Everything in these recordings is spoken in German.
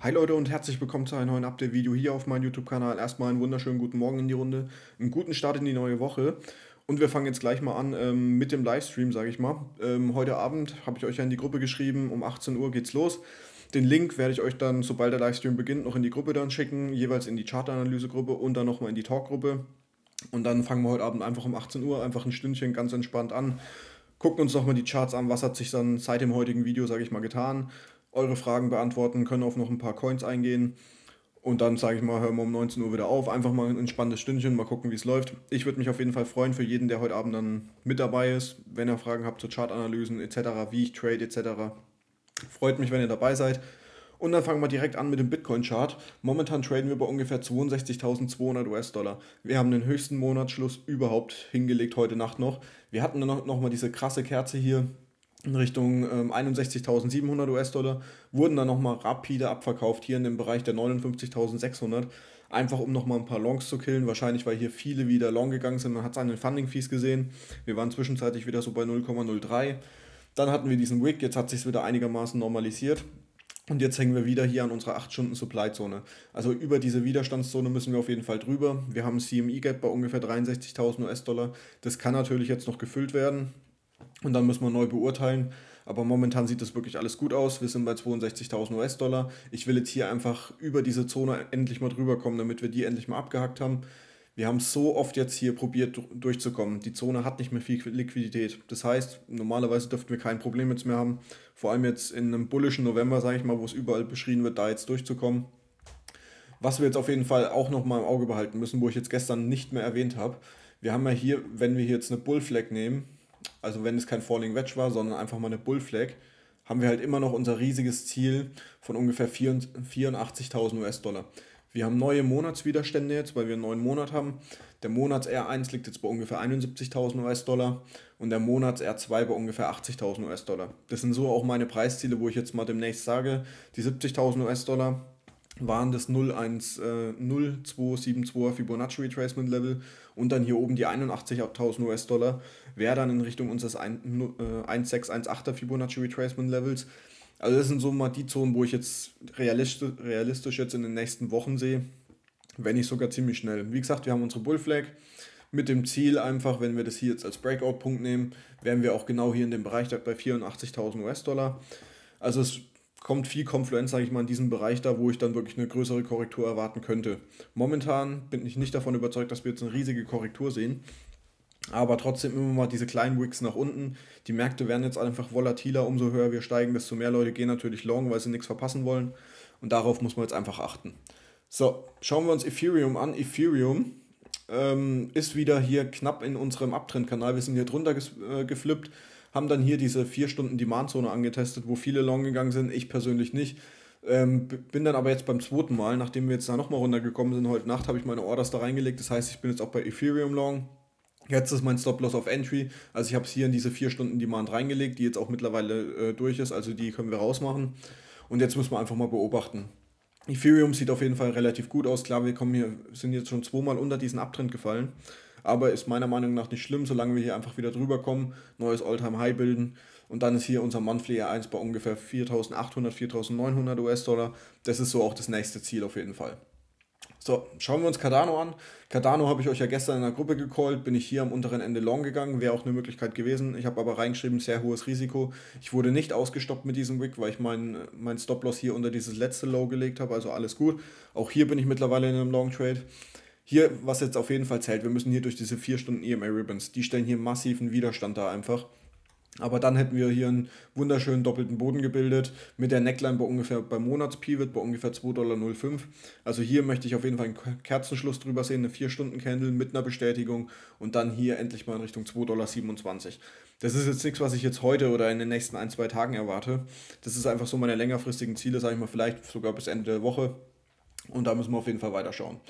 Hi Leute und herzlich willkommen zu einem neuen Update-Video hier auf meinem YouTube-Kanal. Erstmal einen wunderschönen guten Morgen in die Runde, einen guten Start in die neue Woche und wir fangen jetzt gleich mal an mit dem Livestream, sage ich mal. Heute Abend habe ich euch ja in die Gruppe geschrieben, um 18 Uhr geht's los. Den Link werde ich euch dann, sobald der Livestream beginnt, noch in die Gruppe dann schicken, jeweils in die Chartanalyse-Gruppe und dann nochmal in die Talk-Gruppe. Und dann fangen wir heute Abend einfach um 18 Uhr einfach ein Stündchen ganz entspannt an, gucken uns nochmal die Charts an, was hat sich dann seit dem heutigen Video, sage ich mal, getan. Eure Fragen beantworten, können auf noch ein paar Coins eingehen und dann, sage ich mal, hören wir um 19 Uhr wieder auf. Einfach mal ein entspanntes Stündchen, mal gucken, wie es läuft. Ich würde mich auf jeden Fall freuen für jeden, der heute Abend dann mit dabei ist, wenn ihr Fragen habt zu Chartanalysen etc., wie ich trade etc. Freut mich, wenn ihr dabei seid. Und dann fangen wir direkt an mit dem Bitcoin-Chart. Momentan traden wir bei ungefähr 62.200 US-Dollar. Wir haben den höchsten Monatsschluss überhaupt hingelegt, heute Nacht noch. Wir hatten dann nochmal diese krasse Kerze hier in Richtung 61.700 US-Dollar, wurden dann nochmal rapide abverkauft, hier in dem Bereich der 59.600, einfach um nochmal ein paar Longs zu killen, wahrscheinlich weil hier viele wieder long gegangen sind, man hat es an den Funding-Fees gesehen, wir waren zwischenzeitlich wieder so bei 0,03, dann hatten wir diesen Wick, jetzt hat sich wieder einigermaßen normalisiert und jetzt hängen wir wieder hier an unserer 8-Stunden-Supply-Zone, also über diese Widerstandszone müssen wir auf jeden Fall drüber, wir haben ein CME-Gap bei ungefähr 63.000 US-Dollar, das kann natürlich jetzt noch gefüllt werden, und dann müssen wir neu beurteilen, aber momentan sieht das wirklich alles gut aus, wir sind bei 62.000 US-Dollar, ich will jetzt hier einfach über diese Zone endlich mal drüber kommen, damit wir die endlich mal abgehackt haben. Wir haben so oft jetzt hier probiert durchzukommen, die Zone hat nicht mehr viel Liquidität, das heißt, normalerweise dürften wir kein Problem jetzt mehr haben, vor allem jetzt in einem bullischen November, sage ich mal, wo es überall beschrieben wird, da jetzt durchzukommen. Was wir jetzt auf jeden Fall auch nochmal im Auge behalten müssen, wo ich jetzt gestern nicht mehr erwähnt habe, wir haben ja hier, wenn wir hier jetzt eine Bullflag nehmen, also wenn es kein Falling Wedge war, sondern einfach mal eine Bullflag, haben wir halt immer noch unser riesiges Ziel von ungefähr 84.000 US-Dollar. Wir haben neue Monatswiderstände jetzt, weil wir einen neuen Monat haben. Der Monats R1 liegt jetzt bei ungefähr 71.000 US-Dollar und der Monats R2 bei ungefähr 80.000 US-Dollar. Das sind so auch meine Preisziele, wo ich jetzt mal demnächst sage, die 70.000 US-Dollar waren das 0,0272er Fibonacci Retracement Level und dann hier oben die 81.000 US-Dollar wäre dann in Richtung unseres 1618er Fibonacci Retracement Levels. Also das sind so mal die Zonen, wo ich jetzt realistisch jetzt in den nächsten Wochen sehe, wenn nicht sogar ziemlich schnell. Wie gesagt, wir haben unsere Bullflag mit dem Ziel einfach, wenn wir das hier jetzt als Breakout-Punkt nehmen, wären wir auch genau hier in dem Bereich bei 84.000 US-Dollar. Also es kommt viel Konfluenz, sage ich mal, in diesem Bereich da, wo ich dann wirklich eine größere Korrektur erwarten könnte. Momentan bin ich nicht davon überzeugt, dass wir jetzt eine riesige Korrektur sehen, aber trotzdem immer mal diese kleinen Wicks nach unten. Die Märkte werden jetzt einfach volatiler, umso höher wir steigen, desto mehr Leute gehen natürlich long, weil sie nichts verpassen wollen und darauf muss man jetzt einfach achten. So, schauen wir uns Ethereum an. Ethereum ist wieder hier knapp in unserem Abtrendkanal, wir sind hier drunter geflippt, haben dann hier diese 4-Stunden-Demand-Zone angetestet, wo viele long gegangen sind, ich persönlich nicht. Bin dann aber jetzt beim zweiten Mal, nachdem wir jetzt da nochmal runtergekommen sind, heute Nacht habe ich meine Orders da reingelegt, das heißt, ich bin jetzt auch bei Ethereum long. Jetzt ist mein Stop-Loss auf Entry, also ich habe es hier in diese 4-Stunden-Demand reingelegt, die jetzt auch mittlerweile durch ist, also die können wir rausmachen. Und jetzt müssen wir einfach mal beobachten. Ethereum sieht auf jeden Fall relativ gut aus, klar, wir kommen hier, sind jetzt schon zweimal unter diesen Abtrend gefallen. Aber ist meiner Meinung nach nicht schlimm, solange wir hier einfach wieder drüber kommen, neues All-Time-High bilden und dann ist hier unser Monthly R1 bei ungefähr 4.800, 4.900 US-Dollar. Das ist so auch das nächste Ziel auf jeden Fall. So, schauen wir uns Cardano an. Cardano habe ich euch ja gestern in der Gruppe gecallt, bin ich hier am unteren Ende long gegangen, wäre auch eine Möglichkeit gewesen. Ich habe aber reingeschrieben, sehr hohes Risiko. Ich wurde nicht ausgestoppt mit diesem Wick, weil ich mein Stop-Loss hier unter dieses letzte Low gelegt habe, also alles gut. Auch hier bin ich mittlerweile in einem Long-Trade. Hier, was jetzt auf jeden Fall zählt, wir müssen hier durch diese 4 Stunden EMA Ribbons, die stellen hier massiven Widerstand da einfach. Aber dann hätten wir hier einen wunderschönen doppelten Boden gebildet, mit der Neckline bei ungefähr beim Monatspivot bei ungefähr 2,05 Dollar. Also hier möchte ich auf jeden Fall einen Kerzenschluss drüber sehen, eine 4-Stunden-Candle mit einer Bestätigung und dann hier endlich mal in Richtung 2,27 Dollar. Das ist jetzt nichts, was ich jetzt heute oder in den nächsten 1-2 Tagen erwarte. Das ist einfach so meine längerfristigen Ziele, sage ich mal, vielleicht sogar bis Ende der Woche. Und da müssen wir auf jeden Fall weiterschauen.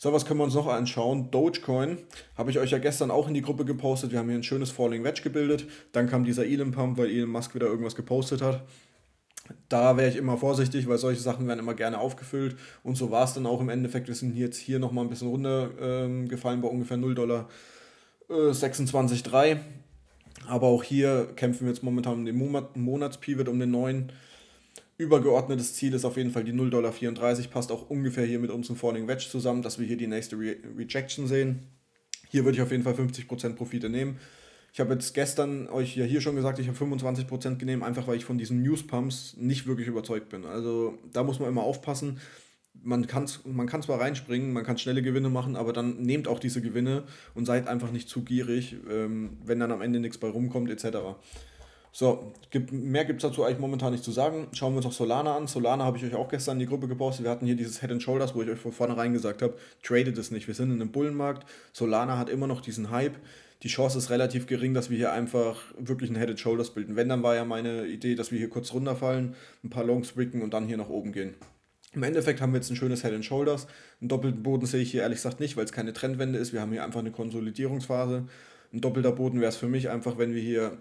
So, was können wir uns noch anschauen? Dogecoin, habe ich euch ja gestern auch in die Gruppe gepostet, wir haben hier ein schönes Falling Wedge gebildet, dann kam dieser Elon Pump, weil Elon Musk wieder irgendwas gepostet hat. Da wäre ich immer vorsichtig, weil solche Sachen werden immer gerne aufgefüllt und so war es dann auch im Endeffekt, wir sind jetzt hier nochmal ein bisschen runtergefallen bei ungefähr 0,263 Dollar, aber auch hier kämpfen wir jetzt momentan um den Monatspivot, um den neuen. Übergeordnetes Ziel ist auf jeden Fall die 0,34 $, passt auch ungefähr hier mit unserem Falling Wedge zusammen, dass wir hier die nächste Rejection sehen. Hier würde ich auf jeden Fall 50% Profite nehmen. Ich habe jetzt gestern euch ja hier schon gesagt, ich habe 25% genommen, einfach weil ich von diesen News-Pumps nicht wirklich überzeugt bin. Also da muss man immer aufpassen. Man kann zwar reinspringen, man kann schnelle Gewinne machen, aber dann nehmt auch diese Gewinne und seid einfach nicht zu gierig, wenn dann am Ende nichts bei rumkommt etc. So, mehr gibt es dazu eigentlich momentan nicht zu sagen. Schauen wir uns auch Solana an. Solana habe ich euch auch gestern in die Gruppe gepostet. Wir hatten hier dieses Head and Shoulders, wo ich euch von vornherein gesagt habe, tradet es nicht. Wir sind in einem Bullenmarkt. Solana hat immer noch diesen Hype. Die Chance ist relativ gering, dass wir hier einfach wirklich ein Head and Shoulders bilden. Wenn, dann war ja meine Idee, dass wir hier kurz runterfallen, ein paar Longs wicken und dann hier nach oben gehen. Im Endeffekt haben wir jetzt ein schönes Head and Shoulders. Einen doppelten Boden sehe ich hier ehrlich gesagt nicht, weil es keine Trendwende ist. Wir haben hier einfach eine Konsolidierungsphase. Ein doppelter Boden wäre es für mich einfach, wenn wir hier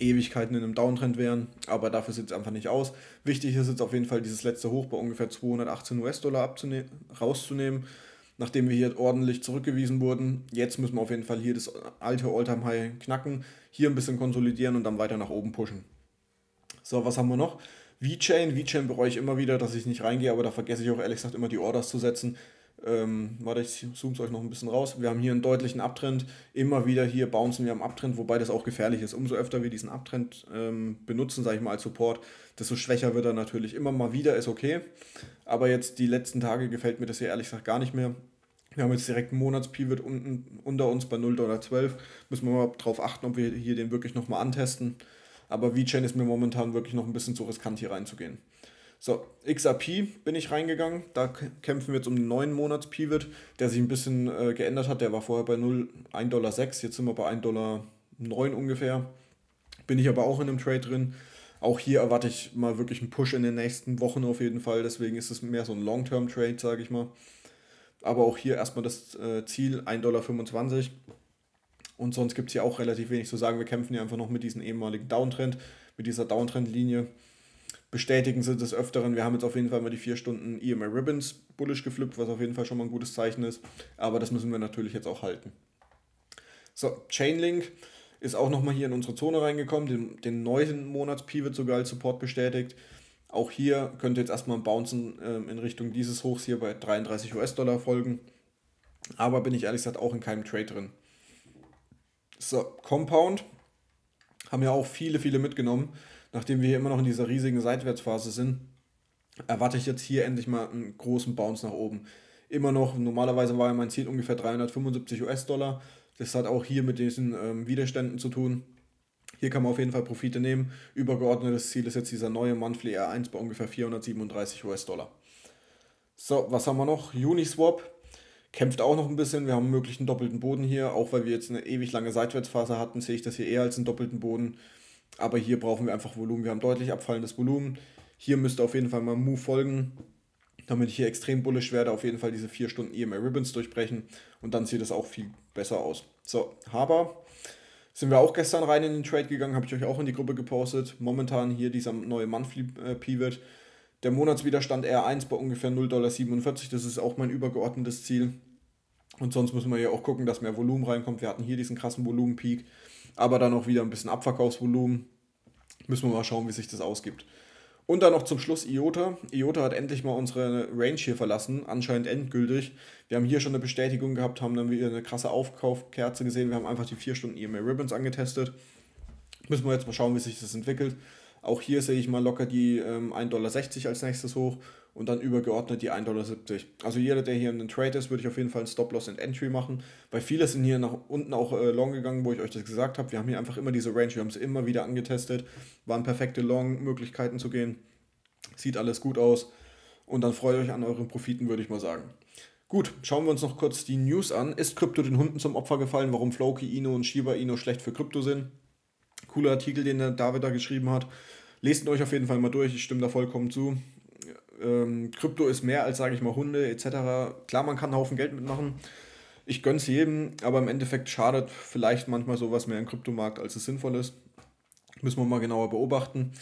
Ewigkeiten in einem Downtrend wären, aber dafür sieht es einfach nicht aus. Wichtig ist jetzt auf jeden Fall dieses letzte Hoch bei ungefähr 218 US-Dollar rauszunehmen, nachdem wir hier ordentlich zurückgewiesen wurden. Jetzt müssen wir auf jeden Fall hier das alte All-Time-High knacken, hier ein bisschen konsolidieren und dann weiter nach oben pushen. So, was haben wir noch? VeChain. VeChain bereue ich immer wieder, dass ich nicht reingehe, aber da vergesse ich auch ehrlich gesagt immer die Orders zu setzen. Warte, ich zoome es euch noch ein bisschen raus. Wir haben hier einen deutlichen Abtrend. Immer wieder hier bouncen wir am Abtrend, wobei das auch gefährlich ist. Umso öfter wir diesen Abtrend benutzen, sage ich mal, als Support, desto schwächer wird er natürlich. Immer mal wieder ist okay. Aber jetzt die letzten Tage gefällt mir das hier ehrlich gesagt gar nicht mehr. Wir haben jetzt direkt einen Monats-Pivot unten unter uns bei 0,12 $. Müssen wir mal drauf achten, ob wir hier den wirklich nochmal antesten. Aber VeChain ist mir momentan wirklich noch ein bisschen zu riskant, hier reinzugehen. So, XRP bin ich reingegangen, da kämpfen wir jetzt um den 9-Monats-Pivot, der sich ein bisschen geändert hat, der war vorher bei 1,06 $, jetzt sind wir bei 1,09 $ ungefähr, bin ich aber auch in einem Trade drin, auch hier erwarte ich mal wirklich einen Push in den nächsten Wochen auf jeden Fall, deswegen ist es mehr so ein Long-Term-Trade, sage ich mal, aber auch hier erstmal das Ziel 1,25 $. Und sonst gibt es hier auch relativ wenig zu sagen, wir kämpfen hier einfach noch mit diesem ehemaligen Downtrend, mit dieser Downtrend-Linie. Bestätigen sie des Öfteren. Wir haben jetzt auf jeden Fall mal die 4 Stunden EMA Ribbons bullish geflippt, was auf jeden Fall schon mal ein gutes Zeichen ist. Aber das müssen wir natürlich jetzt auch halten. So, Chainlink ist auch nochmal hier in unsere Zone reingekommen, den 9-Monats-Pivot sogar als Support bestätigt. Auch hier könnte jetzt erstmal ein Bouncen in Richtung dieses Hochs hier bei 33 US-Dollar folgen. Aber bin ich ehrlich gesagt auch in keinem Trade drin. So, Compound haben ja auch viele mitgenommen. Nachdem wir hier immer noch in dieser riesigen Seitwärtsphase sind, erwarte ich jetzt hier endlich mal einen großen Bounce nach oben. Immer noch, normalerweise war ja mein Ziel ungefähr 375 US-Dollar. Das hat auch hier mit diesen Widerständen zu tun. Hier kann man auf jeden Fall Profite nehmen. Übergeordnetes Ziel ist jetzt dieser neue Monthly R1 bei ungefähr 437 US-Dollar. So, was haben wir noch? Uniswap kämpft auch noch ein bisschen. Wir haben möglich einen doppelten Boden hier. Auch weil wir jetzt eine ewig lange Seitwärtsphase hatten, sehe ich das hier eher als einen doppelten Boden. Aber hier brauchen wir einfach Volumen. Wir haben deutlich abfallendes Volumen. Hier müsste auf jeden Fall mal ein Move folgen, damit ich hier extrem bullish werde. Auf jeden Fall diese 4 Stunden EMA Ribbons durchbrechen. Und dann sieht das auch viel besser aus. So, Haber. Sind wir auch gestern rein in den Trade gegangen. Habe ich euch auch in die Gruppe gepostet. Momentan hier dieser neue Monthly Pivot. Der Monatswiderstand R1 bei ungefähr 0,47 $. Das ist auch mein übergeordnetes Ziel. Und sonst müssen wir hier auch gucken, dass mehr Volumen reinkommt. Wir hatten hier diesen krassen Volumenpeak. Aber dann auch wieder ein bisschen Abverkaufsvolumen. Müssen wir mal schauen, wie sich das ausgibt. Und dann noch zum Schluss IOTA. IOTA hat endlich mal unsere Range hier verlassen, anscheinend endgültig. Wir haben hier schon eine Bestätigung gehabt, haben dann wieder eine krasse Aufkaufkerze gesehen. Wir haben einfach die 4 Stunden EMA Ribbons angetestet. Müssen wir jetzt mal schauen, wie sich das entwickelt. Auch hier sehe ich mal locker die 1,60 $ als nächstes hoch und dann übergeordnet die 1,70 $. Also jeder, der hier in den Trade ist, würde ich auf jeden Fall einen Stop-Loss and Entry machen, weil viele sind hier nach unten auch long gegangen, wo ich euch das gesagt habe. Wir haben hier einfach immer diese Range, wir haben es immer wieder angetestet, waren perfekte Long-Möglichkeiten zu gehen, sieht alles gut aus und dann freut euch an euren Profiten, würde ich mal sagen. Gut, schauen wir uns noch kurz die News an. Ist Krypto den Hunden zum Opfer gefallen, warum Floki Ino und Shiba Ino schlecht für Krypto sind? Cooler Artikel, den der David da geschrieben hat. Lest ihn euch auf jeden Fall mal durch, ich stimme da vollkommen zu. Krypto ist mehr als, sage ich mal, Hunde etc. Klar, man kann einen Haufen Geld mitmachen. Ich gönne es jedem, aber im Endeffekt schadet vielleicht manchmal sowas mehr im Kryptomarkt, als es sinnvoll ist. Müssen wir mal genauer beobachten.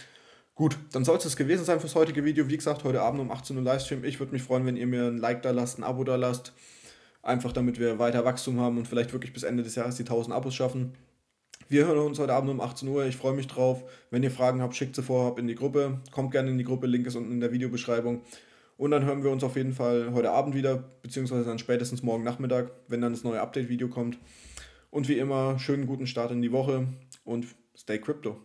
Gut, dann soll es das gewesen sein fürs heutige Video. Wie gesagt, heute Abend um 18 Uhr Livestream. Ich würde mich freuen, wenn ihr mir ein Like da lasst, ein Abo da lasst. Einfach damit wir weiter Wachstum haben und vielleicht wirklich bis Ende des Jahres die 1000 Abos schaffen. Wir hören uns heute Abend um 18 Uhr. Ich freue mich drauf. Wenn ihr Fragen habt, schickt sie vorab in die Gruppe. Kommt gerne in die Gruppe. Link ist unten in der Videobeschreibung. Und dann hören wir uns auf jeden Fall heute Abend wieder, beziehungsweise dann spätestens morgen Nachmittag, wenn dann das neue Update-Video kommt. Und wie immer, schönen guten Start in die Woche und stay Krypto.